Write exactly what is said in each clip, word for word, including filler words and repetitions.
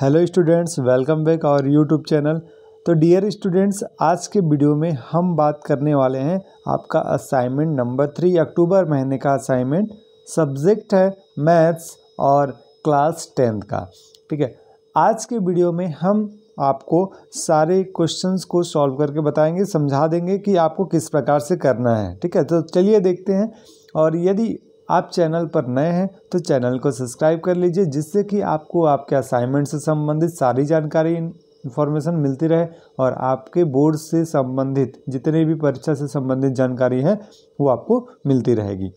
Hello students, welcome back our YouTube channel. तो dear students, आज के वीडियो में हम बात करने वाले हैं आपका असाइनमेंट नंबर थ्री, अक्टूबर महीने का असाइनमेंट। सब्जेक्ट है मैथ्स और क्लास टेंथ का, ठीक है। आज के वीडियो में हम आपको सारे क्वेश्चंस को सॉल्व करके बताएंगे, समझा देंगे कि आपको किस प्रकार से करना है, ठीक है। तो चलिए देखते हैं, और यदि आप चैनल पर नए हैं तो चैनल को सब्सक्राइब कर लीजिए, जिससे कि आपको आपके असाइनमेंट से संबंधित सारी जानकारी इन्फॉर्मेशन मिलती रहे और आपके बोर्ड से संबंधित जितने भी परीक्षा से संबंधित जानकारी है वो आपको मिलती रहेगी।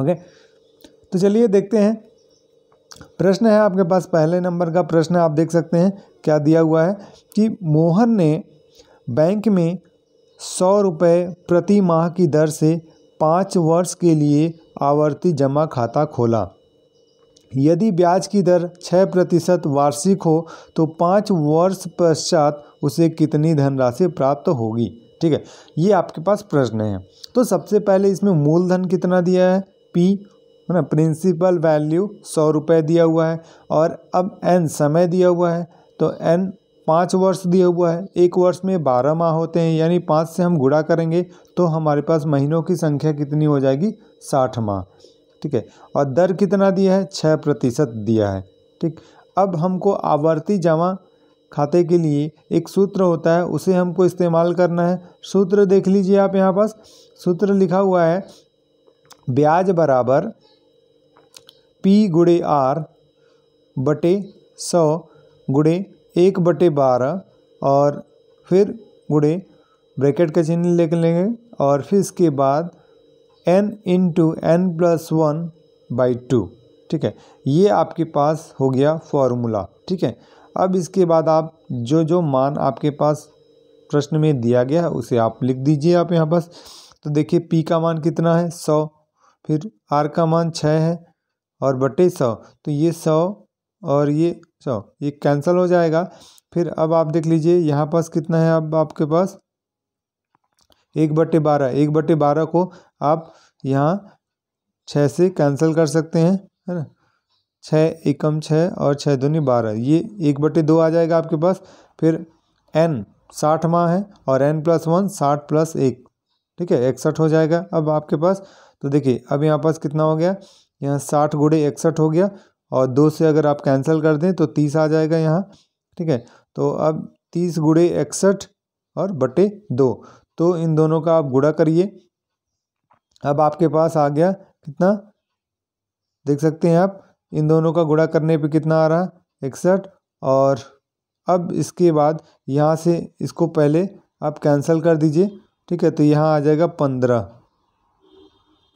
ओके, तो चलिए देखते हैं। प्रश्न है आपके पास, पहले नंबर का प्रश्न आप देख सकते हैं क्या दिया हुआ है कि मोहन ने बैंक में सौ रुपये प्रति माह की दर से पाँच वर्ष के लिए आवर्ती जमा खाता खोला। यदि ब्याज की दर छः प्रतिशत वार्षिक हो तो पाँच वर्ष पश्चात उसे कितनी धनराशि प्राप्त होगी, ठीक है। ये आपके पास प्रश्न है। तो सबसे पहले इसमें मूलधन कितना दिया है, पी है ना, प्रिंसिपल वैल्यू सौ रुपये दिया हुआ है, और अब एन समय दिया हुआ है, तो एन पाँच वर्ष दिया हुआ है। एक वर्ष में बारह माह होते हैं, यानी पाँच से हम गुणा करेंगे तो हमारे पास महीनों की संख्या कितनी हो जाएगी, साठ माह, ठीक है। और दर कितना दिया है, छः प्रतिशत दिया है, ठीक। अब हमको आवर्ती जमा खाते के लिए एक सूत्र होता है, उसे हमको इस्तेमाल करना है। सूत्र देख लीजिए आप, यहाँ पास सूत्र लिखा हुआ है, ब्याज बराबर पी गुणे आर बटे सौ गुणे एक बटे बारह, और फिर गुणे ब्रैकेट का चिन्ह लिख लेंगे, और फिर इसके बाद n into n plus one by two, ठीक है। ये आपके पास हो गया फॉर्मूला, ठीक है। अब इसके बाद आप जो जो मान आपके पास प्रश्न में दिया गया है उसे आप लिख दीजिए आप यहाँ पास। तो देखिए पी का मान कितना है, सौ, फिर आर का मान छः है, और बटे सौ, तो ये सौ और ये सौ ये कैंसिल हो जाएगा। फिर अब आप देख लीजिए यहाँ पास कितना है, अब आपके पास एक बटे बारह, एक बटे बारह को आप यहाँ छः से कैंसिल कर सकते हैं, है ना। छः एकम छः और छः दूनी बारह, ये एक बटे दो आ जाएगा आपके पास। फिर एन साठ माह है, और एन प्लस वन साठ प्लस एक, ठीक है, इकसठ हो जाएगा अब आपके पास। तो देखिए अब यहाँ पास कितना हो गया, यहाँ साठ गुड़े इकसठ हो गया, और दो से अगर आप कैंसिल कर दें तो तीस आ जाएगा यहाँ, ठीक है। तो अब तीस गुड़े इकसठ और बटे दो, तो इन दोनों का आप गुणा करिए। अब आपके पास आ गया कितना, देख सकते हैं आप, इन दोनों का गुणा करने पे कितना आ रहा है, इकसठ। और अब इसके बाद यहाँ से इसको पहले आप कैंसिल कर दीजिए, ठीक है। तो यहाँ आ जाएगा पंद्रह,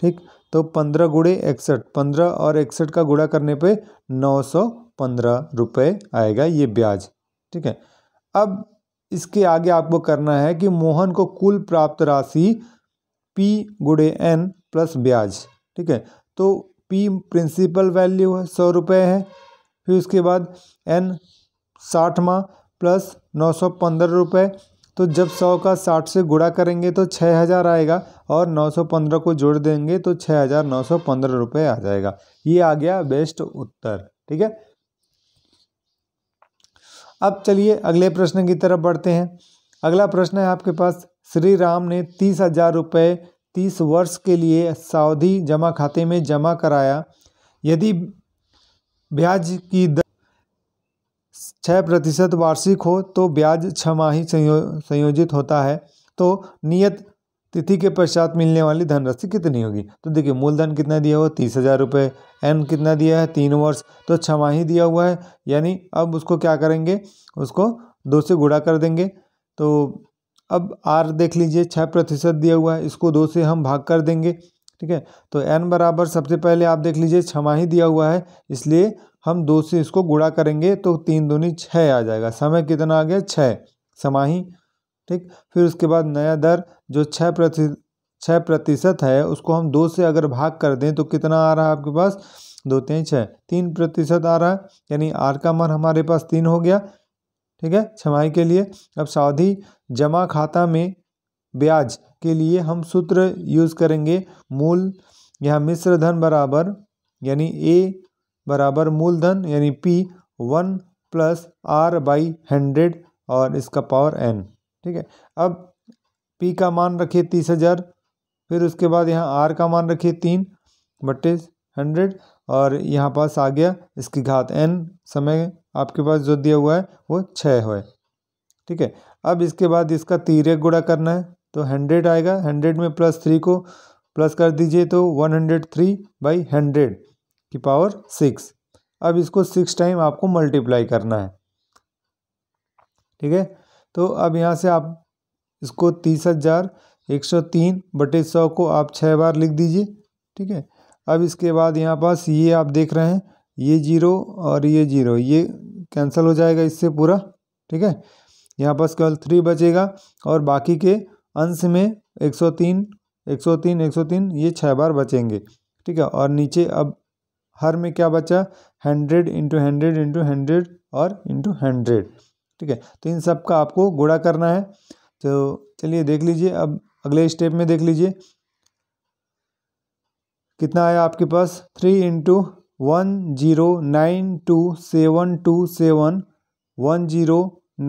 ठीक। तो पंद्रह गुणे इकसठ, पंद्रह और इकसठ का गुणा करने पे नौ सौ पंद्रह रुपये आएगा ये ब्याज, ठीक है। अब इसके आगे आपको करना है कि मोहन को कुल प्राप्त राशि पी गुणे एन प्लस ब्याज, ठीक है। तो पी प्रिंसिपल वैल्यू है, सौ रुपये है, फिर उसके बाद एन साठ माह प्लस नौ सौ पंद्रह रुपये। तो जब सौ का साठ से गुणा करेंगे तो छः हज़ार आएगा, और नौ सौ पंद्रह को जोड़ देंगे तो छः हज़ार नौ सौ पंद्रह रुपये आ जाएगा। ये आ गया बेस्ट उत्तर, ठीक है। अब चलिए अगले प्रश्न की तरफ बढ़ते हैं। अगला प्रश्न है आपके पास, श्री राम ने तीस हजार रुपये तीस वर्ष के लिए सावधि जमा खाते में जमा कराया। यदि ब्याज की दर छः प्रतिशत वार्षिक हो तो ब्याज छमाही संयो, संयोजित होता है, तो नियत तिथि के पश्चात मिलने वाली धनराशि कितनी होगी। तो देखिए मूलधन कितना दिया हुआ, तीस हज़ार रुपये, एन कितना दिया है, तीन वर्ष, तो छमाही दिया हुआ है, यानी अब उसको क्या करेंगे, उसको दो से गुणा कर देंगे। तो अब आर देख लीजिए, छः प्रतिशत दिया हुआ है, इसको दो से हम भाग कर देंगे, ठीक है। तो एन बराबर सबसे पहले आप देख लीजिए छमाही दिया हुआ है, इसलिए हम दो से इसको गुणा करेंगे तो तीन दूनी छः आ जाएगा। समय कितना आ गया, छः छमाही, ठीक। फिर उसके बाद नया दर जो छः प्रति छः प्रतिशत है, उसको हम दो से अगर भाग कर दें तो कितना आ रहा है आपके पास, दो तीन छः, तीन प्रतिशत आ रहा है, यानी आर का मान हमारे पास तीन हो गया, ठीक है, छमाही के लिए। अब सावधि जमा खाता में ब्याज के लिए हम सूत्र यूज़ करेंगे, मूल यहाँ मिश्र धन बराबर, यानी ए बराबर मूलधन यानी P one plus R by hundred और इसका पावर एन। ठीक है, अब पी का मान रखिए तीस हज़ार, फिर उसके बाद यहाँ आर का मान रखिए तीन बट्टे हंड्रेड और यहाँ पास आ गया इसकी घात एन, समय आपके पास जो दिया हुआ है वो छः है। ठीक है, अब इसके बाद इसका तिर्यक गुणा करना है तो हंड्रेड आएगा, हंड्रेड में प्लस थ्री को प्लस कर दीजिए तो one hundred three by hundred की पावर सिक्स। अब इसको सिक्स टाइम आपको मल्टीप्लाई करना है। ठीक है, तो अब यहाँ से आप इसको तीस हज़ार एक सौ तीन बटे सौ को आप छः बार लिख दीजिए। ठीक है, अब इसके बाद यहाँ पास ये आप देख रहे हैं ये जीरो और ये जीरो ये कैंसिल हो जाएगा इससे पूरा। ठीक है, यहाँ पास केवल थ्री बचेगा और बाकी के अंश में एक सौ तीन एक सौ तीन एक सौ तीन ये छः बार बचेंगे। ठीक है, और नीचे अब हर में क्या बचा, hundred into hundred into hundred और इंटू हंड्रेड। ठीक है, तो इन सब का आपको गुणा करना है। तो चलिए देख लीजिए, अब अगले स्टेप में देख लीजिए कितना आया आपके पास, three into one zero nine two seven two seven one zero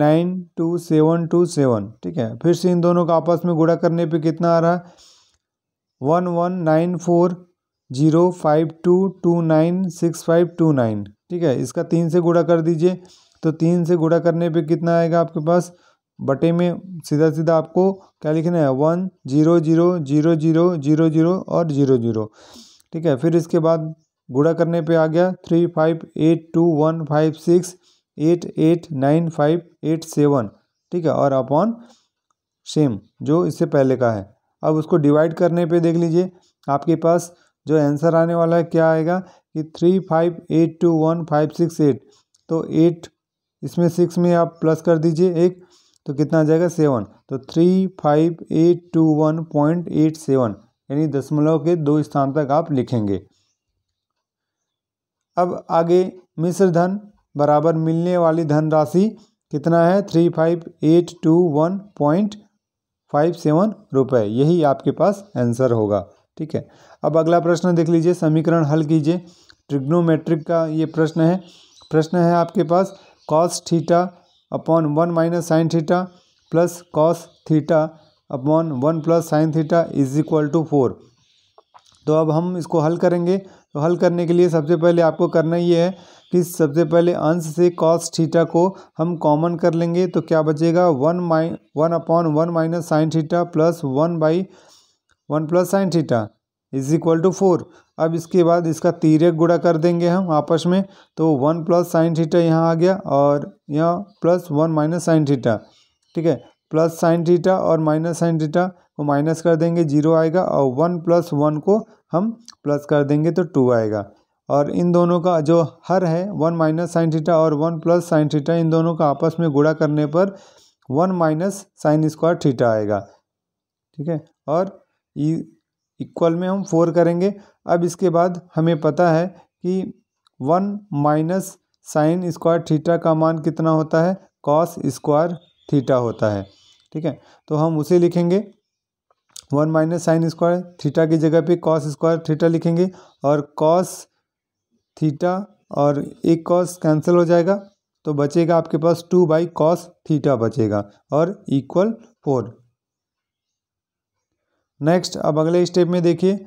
nine two seven two seven. ठीक है, फिर से इन दोनों का आपस में गुणा करने पे कितना आ रहा है, one one nine four zero five two two nine six five two nine. ठीक है, इसका तीन से गुणा कर दीजिए तो तीन से गुणा करने पे कितना आएगा आपके पास, बटे में सीधा सीधा आपको क्या लिखना है, one zero zero zero zero zero zero और जीरो जीरो। ठीक है, फिर इसके बाद गुणा करने पे आ गया three five eight two one five six eight eight nine five eight seven. ठीक है, और अपॉन सेम जो इससे पहले का है। अब उसको डिवाइड करने पे देख लीजिए आपके पास जो आंसर आने वाला है क्या आएगा कि three five eight two one five six eight, तो एट इसमें सिक्स में आप प्लस कर दीजिए एक तो कितना आ जाएगा सेवन, तो three five eight two one point eight seven यानी दशमलव के दो स्थान तक आप लिखेंगे। अब आगे मिश्र धन बराबर मिलने वाली धनराशि कितना है, three five eight two one point five seven रुपये, यही आपके पास आंसर होगा। ठीक है, अब अगला प्रश्न देख लीजिए, समीकरण हल कीजिए, ट्रिग्नोमेट्रिक का ये प्रश्न है। प्रश्न है आपके पास cos theta upon one minus sine theta plus cos theta upon one plus sine theta is equal to four. तो अब हम इसको हल करेंगे, तो हल करने के लिए सबसे पहले आपको करना ये है कि सबसे पहले अंश से कॉस थीटा को हम कॉमन कर लेंगे तो क्या बचेगा, one my one upon one minus sine theta plus one by one plus sine theta is equal to four. अब इसके बाद इसका तिर्यक गुणा कर देंगे हम आपस में, तो वन प्लस साइन थीटा यहाँ आ गया और यहाँ plus one minus sine theta. ठीक है, प्लस साइन थीटा और माइनस साइन थीटा को माइनस कर देंगे जीरो आएगा, और वन प्लस वन को हम प्लस कर देंगे तो टू आएगा। और इन दोनों का जो हर है वन माइनस साइन थीटा और वन प्लस साइन थीटा, इन दोनों का आपस में गुणा करने पर one minus sine square theta आएगा। ठीक है, और इक्वल में हम फोर करेंगे। अब इसके बाद हमें पता है कि one minus sine square theta का मान कितना होता है, कॉस स्क्वायर थीटा होता है। ठीक है, तो हम उसे लिखेंगे, one minus sine square theta की जगह पे कॉस स्क्वायर थीटा लिखेंगे और कॉस थीटा और एक कॉस कैंसिल हो जाएगा तो बचेगा आपके पास टू बाई कॉस थीटा बचेगा और इक्वल फोर। नेक्स्ट, अब अगले स्टेप में देखिए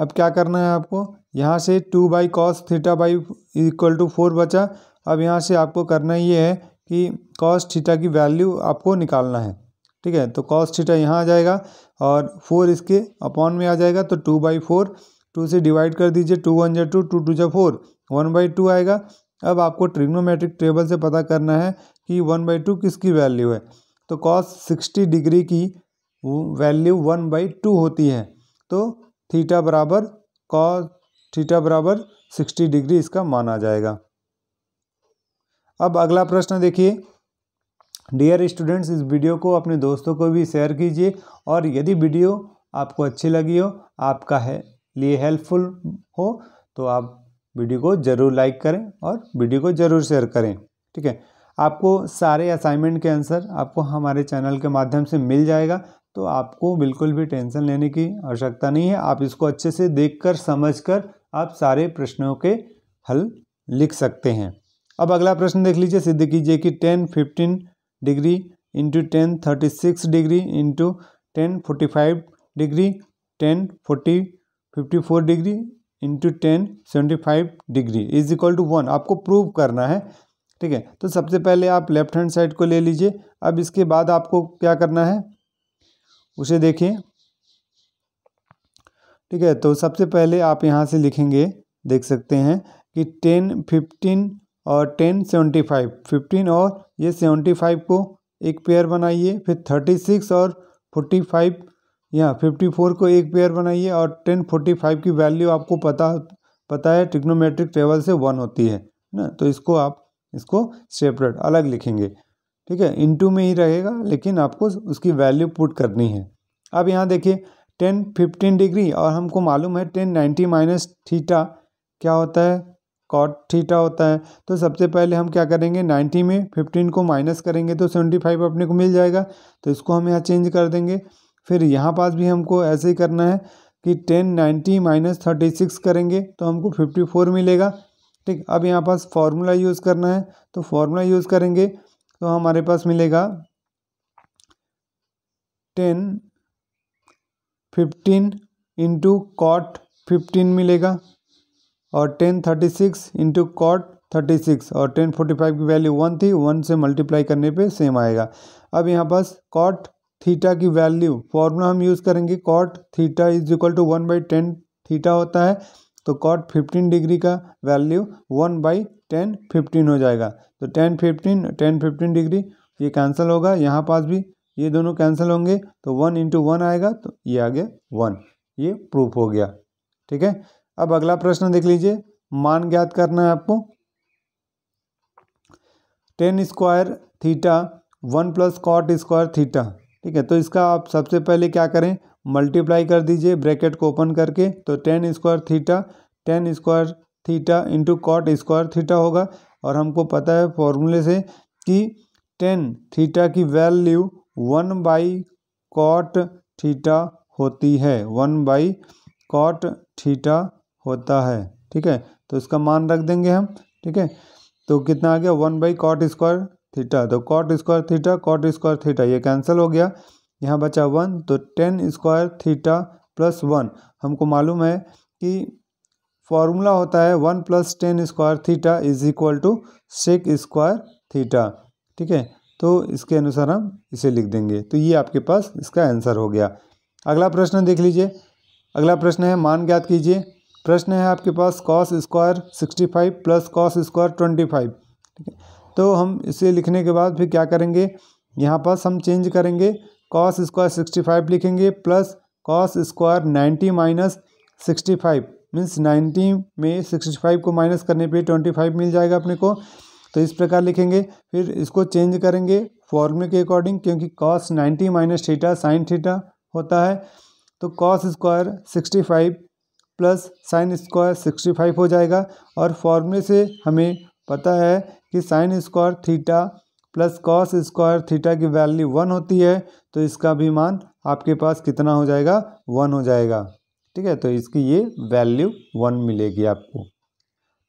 अब क्या करना है आपको, यहाँ से two by cos theta by equal to four बचा। अब यहाँ से आपको करना ये है कि कॉस थीटा की वैल्यू आपको निकालना है। ठीक है, तो कॉस थीटा यहाँ आ जाएगा और फोर इसके अपॉन में आ जाएगा तो टू बाई फोर, टू से डिवाइड कर दीजिए, टू वन जा टू टू टू जा फोर, वन बाई टू आएगा। अब आपको ट्रिग्नोमेट्रिक टेबल से पता करना है कि वन बाई टू किसकी वैल्यू है, तो कॉस सिक्सटी डिग्री की वैल्यू वन बाई टू होती है, तो थीटा बराबर कॉस थीटा बराबर सिक्सटी डिग्री इसका माना जाएगा। अब अगला प्रश्न देखिए, डियर स्टूडेंट्स, इस वीडियो को अपने दोस्तों को भी शेयर कीजिए और यदि वीडियो आपको अच्छी लगी हो, आपका है लिए हेल्पफुल हो, तो आप वीडियो को ज़रूर लाइक करें और वीडियो को ज़रूर शेयर करें। ठीक है, आपको सारे असाइनमेंट के आंसर आपको हमारे चैनल के माध्यम से मिल जाएगा, तो आपको बिल्कुल भी टेंशन लेने की आवश्यकता नहीं है। आप इसको अच्छे से देखकर समझकर आप सारे प्रश्नों के हल लिख सकते हैं। अब अगला प्रश्न देख लीजिए, सिद्ध कीजिए कि tan fifteen degree into tan thirty six degree into tan forty five degree tan forty fifty four degree into tan seventy five degree is equal to one आपको प्रूव करना है। ठीक है, तो सबसे पहले आप लेफ्ट हैंड साइड को ले लीजिए। अब इसके बाद आपको क्या करना है उसे देखिए। ठीक है, तो सबसे पहले आप यहाँ से लिखेंगे, देख सकते हैं कि टेन फिफ्टीन और टेन सेवेंटी फाइव फिफ्टीन और ये सेवेंटी फाइव को एक पेयर बनाइए, फिर थर्टी सिक्स और फोर्टी फाइव यहाँ फिफ्टी फोर को एक पेयर बनाइए और टेन फोर्टी फाइव की वैल्यू आपको पता पता है ट्रिग्नोमेट्रिक टेबल से वन होती है ना, तो इसको आप इसको सेपरेट अलग लिखेंगे। ठीक है, इनटू में ही रहेगा लेकिन आपको उसकी वैल्यू पुट करनी है। अब यहाँ देखिए टेन फिफ्टीन डिग्री और हमको मालूम है टेन नाइन्टी माइनस थीटा क्या होता है, कॉट थीटा होता है। तो सबसे पहले हम क्या करेंगे, नाइन्टी में फिफ्टीन को माइनस करेंगे तो सेवेंटी फाइव अपने को मिल जाएगा, तो इसको हम यहाँ चेंज कर देंगे। फिर यहाँ पास भी हमको ऐसे ही करना है कि tan ninety minus thirty six करेंगे तो हमको फिफ्टी फोर मिलेगा। ठीक, अब यहाँ पास फॉर्मूला यूज़ करना है तो फॉर्मूला यूज़ करेंगे तो हमारे पास मिलेगा tan fifteen into cot fifteen मिलेगा और tan thirty six into cot thirty six और टेन फोर्टी फाइव की वैल्यू वन थी, वन से मल्टीप्लाई करने पे सेम आएगा। अब यहाँ पास कॉट थीटा की वैल्यू फॉर्मूला हम यूज़ करेंगे, cot theta is equal to one by tan theta होता है, तो कॉट फिफ्टीन डिग्री का value one by tan fifteen हो जाएगा। तो tan fifteen ten fifteen degree ये कैंसिल होगा, यहाँ पास भी ये दोनों कैंसिल होंगे तो वन इंटू वन आएगा, तो ये आ गया वन, ये प्रूफ हो गया। ठीक है, अब अगला प्रश्न देख लीजिए, मान ज्ञात करना है आपको। Tan square theta one plus cot square theta. ठीक है, तो इसका आप सबसे पहले क्या करें, मल्टीप्लाई कर दीजिए ब्रैकेट को ओपन करके, तो tan square theta tan square theta into cot square theta होगा और हमको पता है फॉर्मूले से कि टेन थीटा की value one by cot theta होती है, वन बाई कॉट थीटा होता है। ठीक है, तो इसका मान रख देंगे हम। ठीक है, तो कितना आ गया, one by cot square theta, तो cot square theta cot square theta ये कैंसिल हो गया, यहाँ बचा वन। तो tan square theta plus one, हमको मालूम है कि फॉर्मूला होता है one plus tan square theta is equal to sec square theta. ठीक है, तो इसके अनुसार हम इसे लिख देंगे, तो ये आपके पास इसका आंसर हो गया। अगला प्रश्न देख लीजिए, अगला प्रश्न है मान ज्ञात कीजिए। प्रश्न है आपके पास cos square sixty five plus cos square twenty five. ठीक है, तो हम इसे लिखने के बाद फिर क्या करेंगे, यहाँ पास हम चेंज करेंगे, कॉस स्क्वायर सिक्सटी फाइव लिखेंगे plus cos square ninety minus sixty five, means ninety में सिक्सटी फाइव को माइनस करने पे ट्वेंटी फाइव मिल जाएगा अपने को, तो इस प्रकार लिखेंगे। फिर इसको चेंज करेंगे फॉर्मूले के अकॉर्डिंग, क्योंकि cos ninety minus theta sine theta होता है, तो cos square sixty five plus sine square sixty five हो जाएगा और फॉर्मूले से हमें पता है कि sine square theta plus cos square theta की वैल्यू वन होती है, तो इसका भी मान आपके पास कितना हो जाएगा, वन हो जाएगा। ठीक है, तो इसकी ये वैल्यू वन मिलेगी आपको।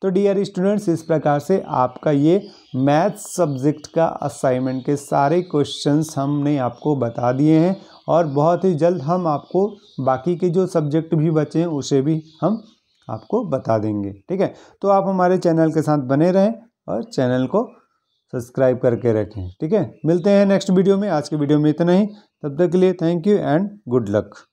तो डियर स्टूडेंट्स, इस प्रकार से आपका ये मैथ्स सब्जेक्ट का असाइनमेंट के सारे क्वेश्चंस हमने आपको बता दिए हैं और बहुत ही जल्द हम आपको बाकी के जो सब्जेक्ट भी बचे हैं उसे भी हम आपको बता देंगे। ठीक है, तो आप हमारे चैनल के साथ बने रहें और चैनल को सब्सक्राइब करके रखें। ठीक है, मिलते हैं नेक्स्ट वीडियो में। आज के वीडियो में इतना ही, तब तक के लिए thank you and good luck.